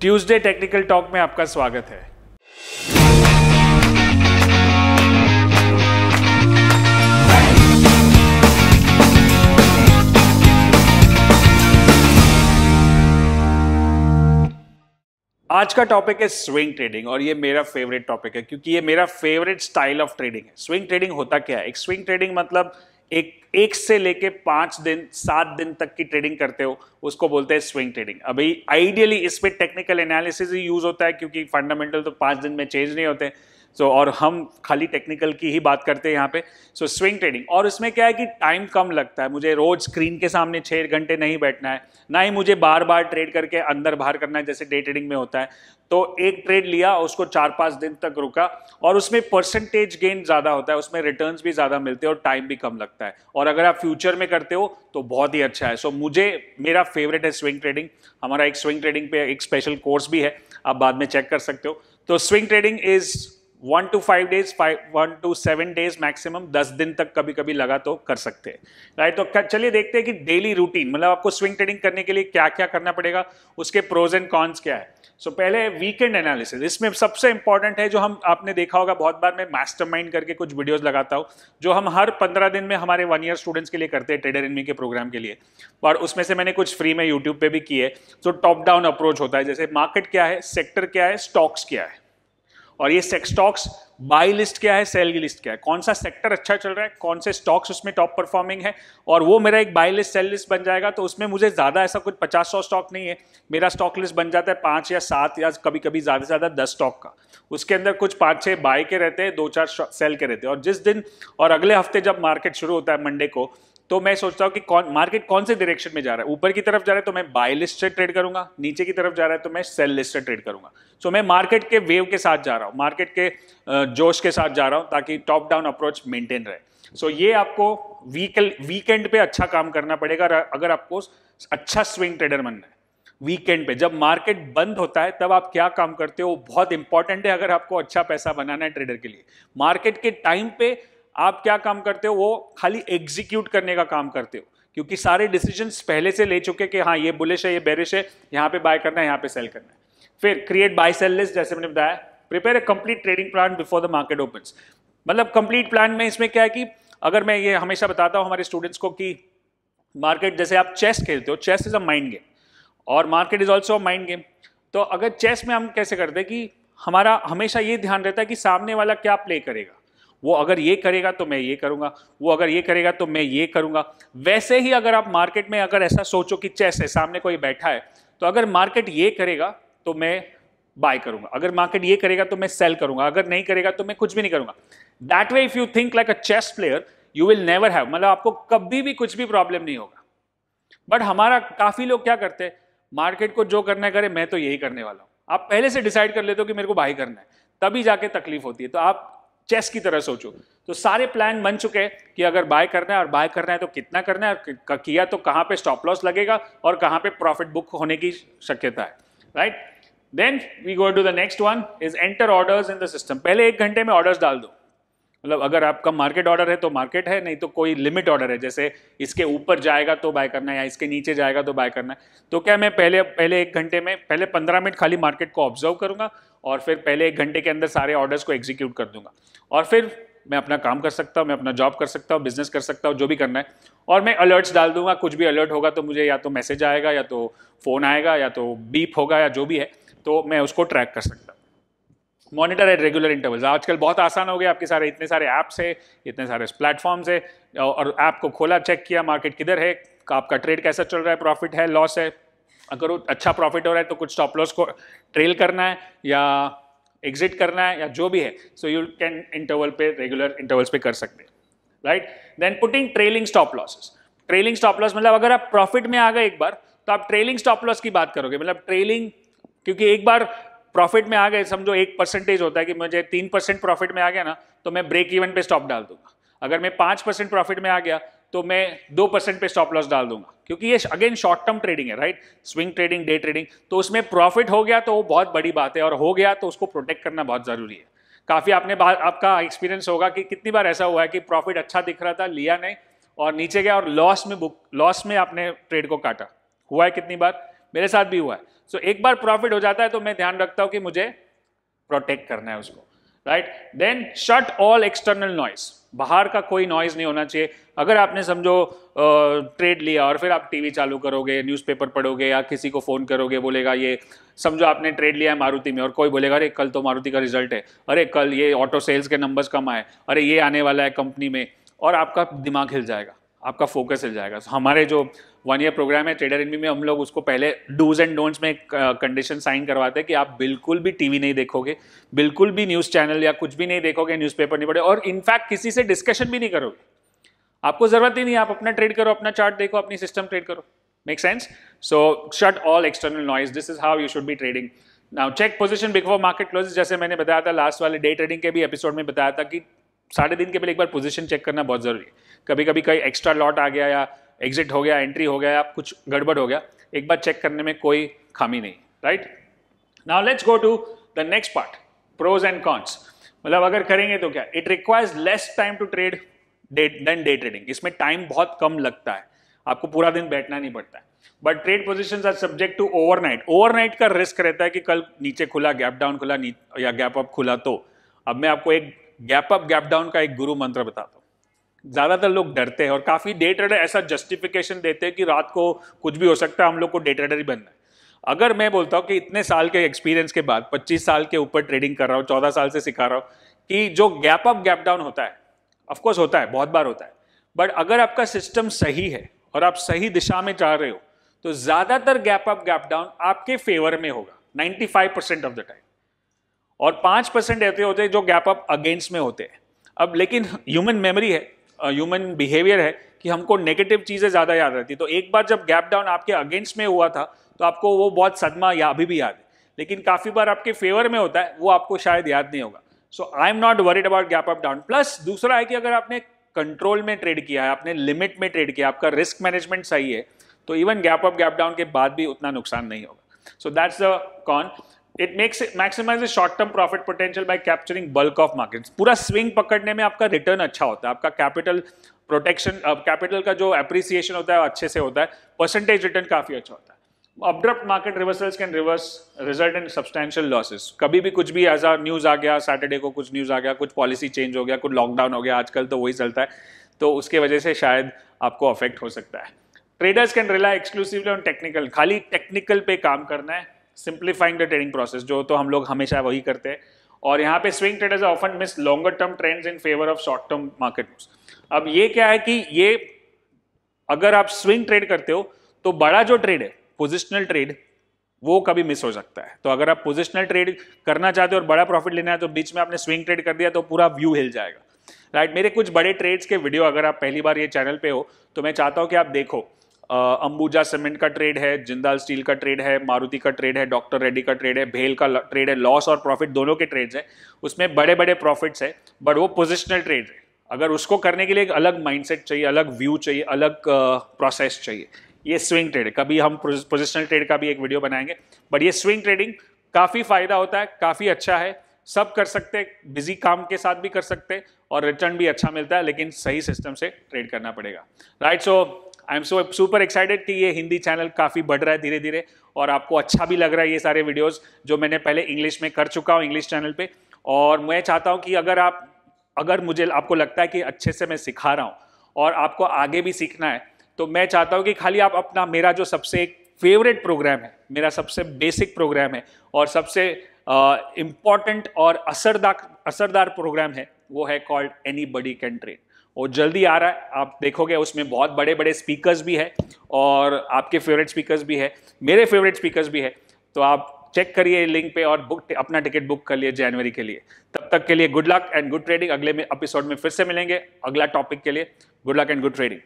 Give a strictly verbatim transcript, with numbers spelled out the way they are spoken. Tuesday technical talk में आपका स्वागत है। आज का टॉपिक है स्विंग ट्रेडिंग और ये मेरा फेवरेट टॉपिक है क्योंकि ये मेरा फेवरेट स्टाइल ऑफ ट्रेडिंग है। स्विंग ट्रेडिंग होता क्या है? एक स्विंग ट्रेडिंग मतलब एक एक से लेके पाँच दिन सात दिन तक की ट्रेडिंग करते हो, उसको बोलते हैं स्विंग ट्रेडिंग। अभी आइडियली इसमें टेक्निकल एनालिसिस ही यूज़ होता है क्योंकि फंडामेंटल तो पाँच दिन में चेंज नहीं होते, सो so, और हम खाली टेक्निकल की ही बात करते हैं यहाँ पे। सो so, स्विंग ट्रेडिंग और इसमें क्या है कि टाइम कम लगता है। मुझे रोज़ स्क्रीन के सामने छः घंटे नहीं बैठना है, ना ही मुझे बार बार ट्रेड करके अंदर बाहर करना है जैसे डे ट्रेडिंग में होता है। तो एक ट्रेड लिया, उसको चार पाँच दिन तक रुका और उसमें परसेंटेज गेन ज़्यादा होता है, उसमें रिटर्न्स भी ज़्यादा मिलते हैं और टाइम भी कम लगता है। और अगर आप फ्यूचर में करते हो तो बहुत ही अच्छा है। सो so, मुझे मेरा फेवरेट है स्विंग ट्रेडिंग। हमारा एक स्विंग ट्रेडिंग पे एक स्पेशल कोर्स भी है, आप बाद में चेक कर सकते हो। तो swing trading is one two five days five one two seven days maximum दस दिन तक कभी कभी लगा तो कर सकते हैं, राइट। तो चलिए देखते हैं कि डेली रूटीन मतलब आपको स्विंग ट्रेडिंग करने के लिए क्या क्या करना पड़ेगा, उसके प्रोज एंड कॉन्स क्या है। सो so, पहले वीकेंड एनालिसिस, इसमें सबसे इंपॉर्टेंट है जो हम आपने देखा होगा बहुत बार मैं मास्टरमाइंड करके कुछ वीडियोस लगाता हूँ जो हम हर पंद्रह दिन में हमारे वन ईयर स्टूडेंट्स के लिए करते हैं ट्रेडर इन मी के प्रोग्राम के लिए। और उसमें से मैंने कुछ फ्री में यूट्यूब पे भी किए। सो टॉप डाउन अप्रोच होता है, जैसे मार्केट क्या है, सेक्टर क्या है, स्टॉक्स क्या है, और ये स्टॉक्स बाई लिस्ट क्या है, सेल की लिस्ट क्या है, कौन सा सेक्टर अच्छा चल रहा है, कौन से स्टॉक्स उसमें टॉप परफॉर्मिंग है, और वो मेरा एक बाई लिस्ट सेल लिस्ट बन जाएगा। तो उसमें मुझे ज़्यादा ऐसा कुछ पचास सौ स्टॉक नहीं है, मेरा स्टॉक लिस्ट बन जाता है पाँच या सात या कभी कभी ज़्यादा से ज़्यादा दस स्टॉक का। उसके अंदर कुछ पाँच छः बाई के रहते हैं, दो चार सेल के रहते हैं। और जिस दिन और अगले हफ्ते जब मार्केट शुरू होता है मंडे को, तो मैं सोचता हूँ कि कौन मार्केट कौन से डायरेक्शन में जा रहा है। ऊपर की तरफ जा रहा है तो मैं बाय लिस्ट से ट्रेड करूंगा, नीचे की तरफ जा रहा है तो मैं सेल लिस्ट से ट्रेड करूंगा। सो so, मैं मार्केट के वेव के साथ जा रहा हूँ, मार्केट के जोश के साथ जा रहा हूँ ताकि टॉप डाउन अप्रोच मेंटेन रहे। सो so, ये आपको वीकल वीकेंड पे अच्छा काम करना पड़ेगा अगर आपको अच्छा स्विंग ट्रेडर बनना है। वीकेंड पे जब मार्केट बंद होता है तब आप क्या काम करते हो बहुत इंपॉर्टेंट है अगर आपको अच्छा पैसा बनाना है ट्रेडर के लिए। मार्केट के टाइम पे आप क्या काम करते हो, वो खाली एग्जीक्यूट करने का काम करते हो क्योंकि सारे डिसीजंस पहले से ले चुके कि हाँ ये बुलिश है, ये बेरिश है, यहाँ पे बाय करना है, यहाँ पे सेल करना है। फिर क्रिएट बाय सेल लिस्ट, जैसे मैंने बताया। Prepare a complete trading plan before the market opens, मतलब कंप्लीट प्लान में इसमें क्या है कि अगर मैं ये हमेशा बताता हूँ हमारे स्टूडेंट्स को कि मार्केट जैसे आप चेस खेलते हो, chess is a mind game और market is also a mind game. तो अगर चेस में हम कैसे करते हैं कि हमारा हमेशा ये ध्यान रहता है कि सामने वाला क्या प्ले करेगा, वो अगर ये करेगा तो मैं ये करूंगा, वो अगर ये करेगा तो मैं ये करूंगा। वैसे ही अगर आप मार्केट में अगर ऐसा सोचो कि चेस है, सामने कोई बैठा है, तो अगर मार्केट ये करेगा तो मैं बाय करूंगा, अगर मार्केट ये करेगा तो मैं सेल करूंगा, अगर नहीं करेगा तो मैं कुछ भी नहीं करूंगा। That way if you think like a chess player you will never have, मतलब आपको कभी भी कुछ भी प्रॉब्लम नहीं होगा। बट हमारा काफी लोग क्या करते हैं, मार्केट को जो करना है करे, मैं तो यही करने वाला हूँ। आप पहले से डिसाइड कर लेते हो कि मेरे को बाय करना है, तभी जाके तकलीफ होती है। तो आप चेस की तरह सोचो, तो सारे प्लान बन चुके हैं कि अगर बाय करना है और बाय करना है तो कितना करना है और किया तो कहाँ पे स्टॉप लॉस लगेगा और कहाँ पे प्रॉफिट बुक होने की शक्यता है, right. Then we go to the next one is enter orders in the system. पहले एक घंटे में ऑर्डर्स डाल दो, मतलब अगर आपका मार्केट ऑर्डर है तो मार्केट है, नहीं तो कोई लिमिट ऑर्डर है, जैसे इसके ऊपर जाएगा तो बाय करना है या इसके नीचे जाएगा तो बाय करना है। तो क्या मैं पहले पहले एक घंटे में पहले पंद्रह मिनट खाली मार्केट को ऑब्जर्व करूंगा और फिर पहले एक घंटे के अंदर सारे ऑर्डर्स को एग्जीक्यूट कर दूंगा और फिर मैं अपना काम कर सकता हूँ, मैं अपना जॉब कर सकता हूँ, बिजनेस कर सकता हूँ, जो भी करना है। और मैं अलर्ट्स डाल दूंगा, कुछ भी अलर्ट होगा तो मुझे या तो मैसेज आएगा या तो फ़ोन आएगा या तो बीप होगा या जो भी है, तो मैं उसको ट्रैक कर सकता हूँ। मॉनिटर एट रेगुलर इंटरवल्स, आजकल बहुत आसान हो गया, आपके सारे इतने सारे ऐप्स है, इतने सारे प्लेटफॉर्म्स है, और ऐप को खोला, चेक किया मार्केट किधर है, आपका ट्रेड कैसा चल रहा है, प्रॉफिट है लॉस है, अगर अच्छा प्रॉफिट हो रहा है तो कुछ स्टॉप लॉस को ट्रेल करना है या एग्जिट करना है या जो भी है। सो यू कैन इंटरवल पे रेगुलर इंटरवल्स पे कर सकते हैं, right. Then putting trailing stop losses, trailing stop loss मतलब अगर आप प्रॉफिट में आ गए एक बार तो आप ट्रेलिंग स्टॉप लॉस की बात करोगे, मतलब ट्रेलिंग क्योंकि एक बार प्रॉफिट में आ गए, समझो एक परसेंटेज होता है कि मुझे तीन परसेंट प्रॉफिट में आ गया ना तो मैं ब्रेक इवन पे स्टॉप डाल दूंगा, अगर मैं पाँच परसेंट प्रॉफिट में आ गया तो मैं दो परसेंट पे स्टॉप लॉस डाल दूंगा क्योंकि ये अगेन शॉर्ट टर्म ट्रेडिंग है, right. Swing trading, day trading, तो उसमें प्रॉफिट हो गया तो वो बहुत बड़ी बात है और हो गया तो उसको प्रोटेक्ट करना बहुत ज़रूरी है। काफ़ी आपने आपका एक्सपीरियंस होगा कि कितनी बार ऐसा हुआ है कि प्रॉफिट अच्छा दिख रहा था, लिया नहीं और नीचे गया और लॉस में बुक लॉस में आपने ट्रेड को काटा, हुआ है कितनी बार। मेरे साथ भी हुआ है। सो so, एक बार प्रॉफिट हो जाता है तो मैं ध्यान रखता हूं कि मुझे प्रोटेक्ट करना है उसको, right. Then shut all external noise, बाहर का कोई नॉइज नहीं होना चाहिए। अगर आपने समझो ट्रेड लिया और फिर आप टीवी चालू करोगे, न्यूज़पेपर पढ़ोगे या किसी को फ़ोन करोगे, बोलेगा ये समझो आपने ट्रेड लिया है मारुति में और कोई बोलेगा अरे कल तो मारुति का रिजल्ट है, अरे कल ये ऑटो सेल्स के नंबर्स कम आए, अरे ये आने वाला है कंपनी में, और आपका दिमाग हिल जाएगा, आपका फोकस हिल जाएगा। so, हमारे जो वन ईयर प्रोग्राम है ट्रेडर इनमी में, हम लोग उसको पहले डूज एंड डोंट्स में कंडीशन साइन करवाते हैं कि आप बिल्कुल भी टीवी नहीं देखोगे, बिल्कुल भी न्यूज़ चैनल या कुछ भी नहीं देखोगे, न्यूज़पेपर नहीं पढ़े, और इनफैक्ट किसी से डिस्कशन भी नहीं करोगे। आपको ज़रूरत ही नहीं, आप अपना ट्रेड करो, अपना चार्ट देखो, अपनी सिस्टम ट्रेड करो। Make sense? So shut all external noise, this is how you should be trading. Now check position before market closes, जैसे मैंने बताया था लास्ट वाले डे ट्रेडिंग के भी एपिसोड में बताया था कि साढ़े दिन के पहले एक बार पोजीशन चेक करना बहुत ज़रूरी है। कभी कभी कहीं एक्स्ट्रा लॉट आ गया या एग्जिट हो गया, एंट्री हो गया या कुछ गड़बड़ हो गया, एक बार चेक करने में कोई खामी नहीं, right. Now let's go to the next part, pros and cons. मतलब अगर करेंगे तो क्या, it requires less time to trade then day trading. इसमें टाइम बहुत कम लगता है, आपको पूरा दिन बैठना नहीं पड़ता है। But trade position are subject to overnight. Overnight का रिस्क रहता है कि कल नीचे खुला, गैप डाउन खुला या गैप अप खुला। तो अब मैं आपको एक गैप अप गैप डाउन का एक गुरु मंत्र बताता हूँ। ज़्यादातर लोग डरते हैं और काफ़ी डे ट्रेडर ऐसा जस्टिफिकेशन देते हैं कि रात को कुछ भी हो सकता है, हम लोग को डे ट्रेडर ही बनना है। अगर मैं बोलता हूँ कि इतने साल के एक्सपीरियंस के बाद, पच्चीस साल के ऊपर ट्रेडिंग कर रहा हूँ, चौदह साल से सिखा रहा हूँ, कि जो गैप अप गैप डाउन होता है, ऑफकोर्स होता है, बहुत बार होता है, बट अगर आपका सिस्टम सही है और आप सही दिशा में जा रहे हो तो ज़्यादातर गैप अप गैप डाउन आपके फेवर में होगा ninety five percent of the time, और पाँच परसेंट ऐसे होते हैं जो गैप अप अगेंस्ट में होते हैं। अब लेकिन ह्यूमन मेमोरी है, ह्यूमन बिहेवियर है कि हमको नेगेटिव चीज़ें ज़्यादा याद रहती है। तो एक बार जब गैप डाउन आपके अगेंस्ट में हुआ था तो आपको वो बहुत सदमा या अभी भी याद है, लेकिन काफ़ी बार आपके फेवर में होता है, वो आपको शायद याद नहीं होगा। So I am not worried about gap up down. Plus दूसरा है कि अगर आपने कंट्रोल में ट्रेड किया है, आपने लिमिट में ट्रेड किया, आपका रिस्क मैनेजमेंट सही है, तो even gap up gap down के बाद भी उतना नुकसान नहीं होगा। So that's the con. It makes maximises short term profit potential by capturing bulk of markets. पूरा स्विंग पकड़ने में आपका रिटर्न अच्छा होता है, आपका कैपिटल प्रोटेक्शन, कैपिटल का जो एप्रिसिएशन होता है अच्छे से होता है, परसेंटेज रिटर्न काफ़ी अच्छा होता है। Abrupt market reversals can reverse result in substantial losses. कभी भी कुछ भी ऐसा न्यूज़ आ गया, सैटरडे को कुछ न्यूज़ आ गया, कुछ पॉलिसी चेंज हो गया, कुछ लॉकडाउन हो गया, आजकल तो वही चलता है, तो उसके वजह से शायद आपको अफेक्ट हो सकता है। Traders can rely exclusively on technical, खाली टेक्निकल पे काम करना है, सिंप्लीफाइंग द ट्रेडिंग प्रोसेस, जो तो हम लोग हमेशा वही करते हैं। और यहाँ पे swing traders often miss longer term trends in favour of short term market moves. अब ये क्या है कि ये अगर आप स्विंग ट्रेड करते हो तो बड़ा जो ट्रेड है, पोजिशनल ट्रेड, वो कभी मिस हो सकता है। तो अगर आप पोजिशनल ट्रेड करना चाहते हो और बड़ा प्रॉफिट लेना है तो बीच में आपने स्विंग ट्रेड कर दिया तो पूरा व्यू हिल जाएगा, राइट। मेरे कुछ बड़े ट्रेड्स के वीडियो, अगर आप पहली बार ये चैनल पर हो तो मैं चाहता हूँ कि आप देखो। अंबुजा सीमेंट का ट्रेड है, जिंदाल स्टील का ट्रेड है, मारुति का ट्रेड है, डॉक्टर रेड्डी का ट्रेड है, भेल का ट्रेड है, लॉस और प्रॉफिट दोनों के ट्रेड्स हैं। उसमें बड़े बड़े प्रॉफिट्स हैं, बट वो पोजिशनल ट्रेड है। अगर उसको करने के लिए एक अलग माइंडसेट चाहिए, अलग व्यू चाहिए, अलग प्रोसेस चाहिए। ये स्विंग ट्रेड है, कभी हम पोजिशनल ट्रेड का भी एक वीडियो बनाएंगे, बट ये स्विंग ट्रेडिंग काफ़ी फ़ायदा होता है, काफ़ी अच्छा है, सब कर सकते हैं, बिजी काम के साथ भी कर सकते हैं और रिटर्न भी अच्छा मिलता है, लेकिन सही सिस्टम से ट्रेड करना पड़ेगा, right. So I am so super excited कि ये हिंदी चैनल काफ़ी बढ़ रहा है धीरे धीरे, और आपको अच्छा भी लग रहा है ये सारे वीडियोस जो मैंने पहले इंग्लिश में कर चुका हूँ इंग्लिश चैनल पे। और मैं चाहता हूँ कि अगर आप अगर मुझे आपको लगता है कि अच्छे से मैं सिखा रहा हूँ और आपको आगे भी सीखना है, तो मैं चाहता हूँ कि खाली आप अपना, मेरा जो सबसे एक फेवरेट प्रोग्राम है, मेरा सबसे बेसिक प्रोग्राम है और सबसे इम्पॉर्टेंट और असरदार असरदार प्रोग्राम है, वो है कॉल्ड एनीबडी कैन ट्रेड। और जल्दी आ रहा है, आप देखोगे उसमें बहुत बड़े बड़े स्पीकर्स भी हैं और आपके फेवरेट स्पीकर्स भी है, मेरे फेवरेट स्पीकर्स भी है। तो आप चेक करिए लिंक पे और बुक अपना टिकट बुक कर लिए जनवरी के लिए। तब तक के लिए good luck and good trading. अगले में एपिसोड में फिर से मिलेंगे अगला टॉपिक के लिए। Good luck and good trading.